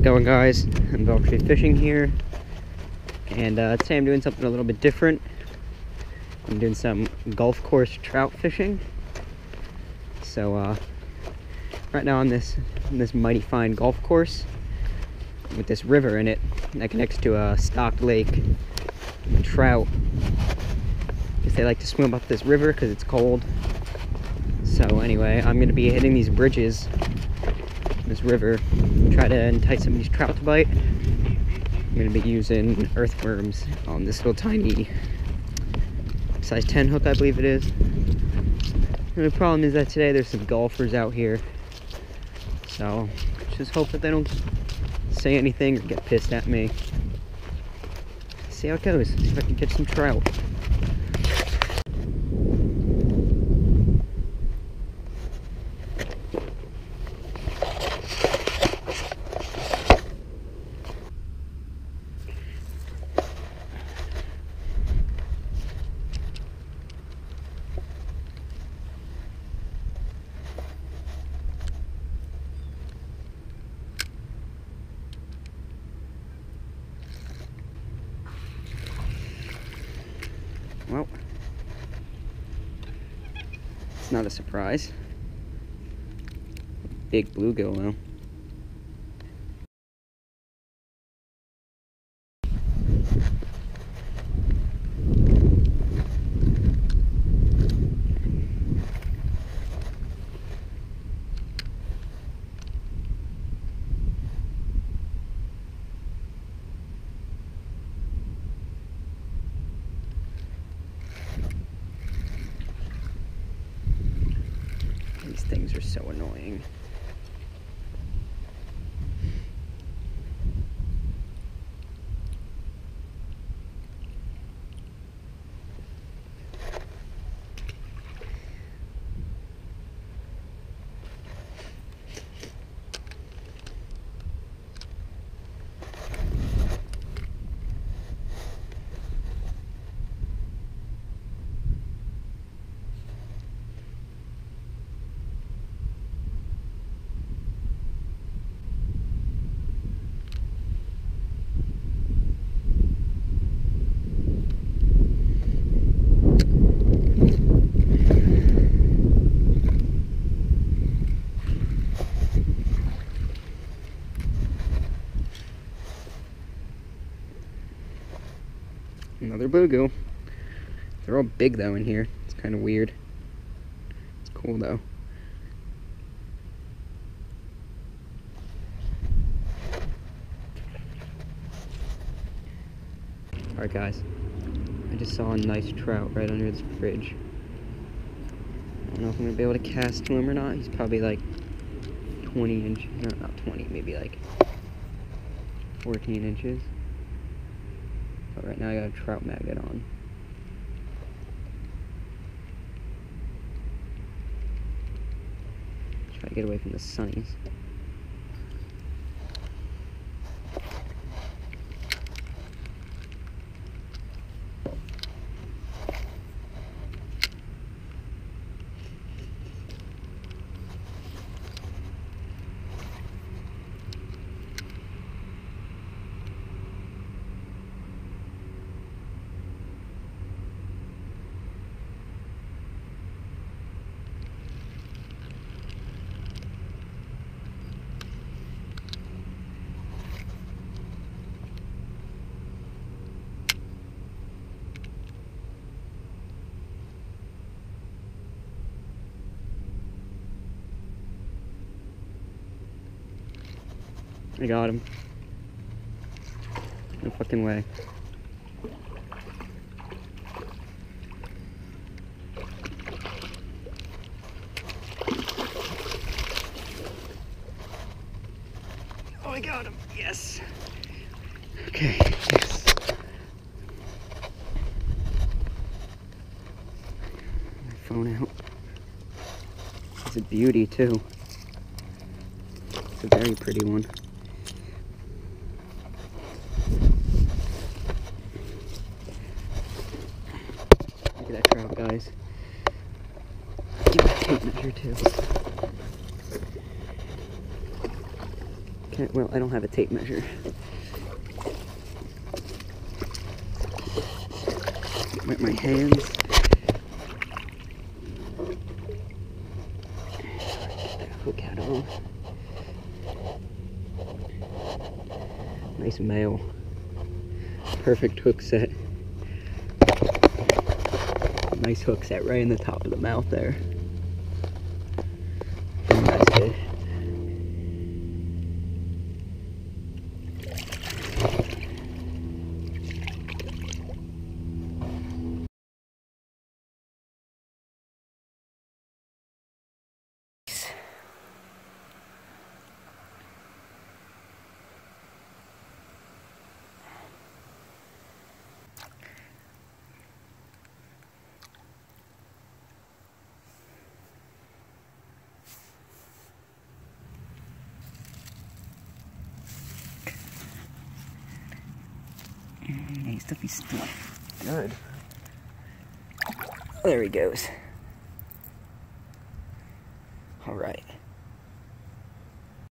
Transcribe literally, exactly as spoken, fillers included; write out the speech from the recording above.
it going, guys? I'm Veltre Fishing here, and uh, today I'm doing something a little bit different. I'm doing some golf course trout fishing. So uh, right now on this on this mighty fine golf course with this river in it that connects to a stocked lake, trout, because they like to swim up this river because it's cold. So anyway, I'm going to be hitting these bridges, this river, try to entice some of these trout to bite. I'm going to be using earthworms on this little tiny size ten hook, I believe it is. And the problem is that today there's some golfers out here, so just hope that they don't say anything or get pissed at me. See how it goes, see if I can catch some trout. Well, it's not a surprise. Big bluegill, though. These things are so annoying. Another bluegill. They're all big though in here. It's kind of weird. It's cool though. Alright guys, I just saw a nice trout right under this bridge. I don't know if I'm going to be able to cast to him or not. He's probably like twenty inches, no, not twenty, maybe like fourteen inches. But right now I got a trout magnet on. Try to get away from the sunnies. I got him. No fucking way. Oh, I got him. Yes. Okay. Yes. My phone out. It's a beauty too. It's a very pretty one. That trout, guys. Give it a tape measure too. Okay, can't, well, I don't have a tape measure. With my hands. Hook out on. Nice male. Perfect hook set. Nice hook set right in the top of the mouth there. That's good. Needs to be split. Good. There he goes. All right.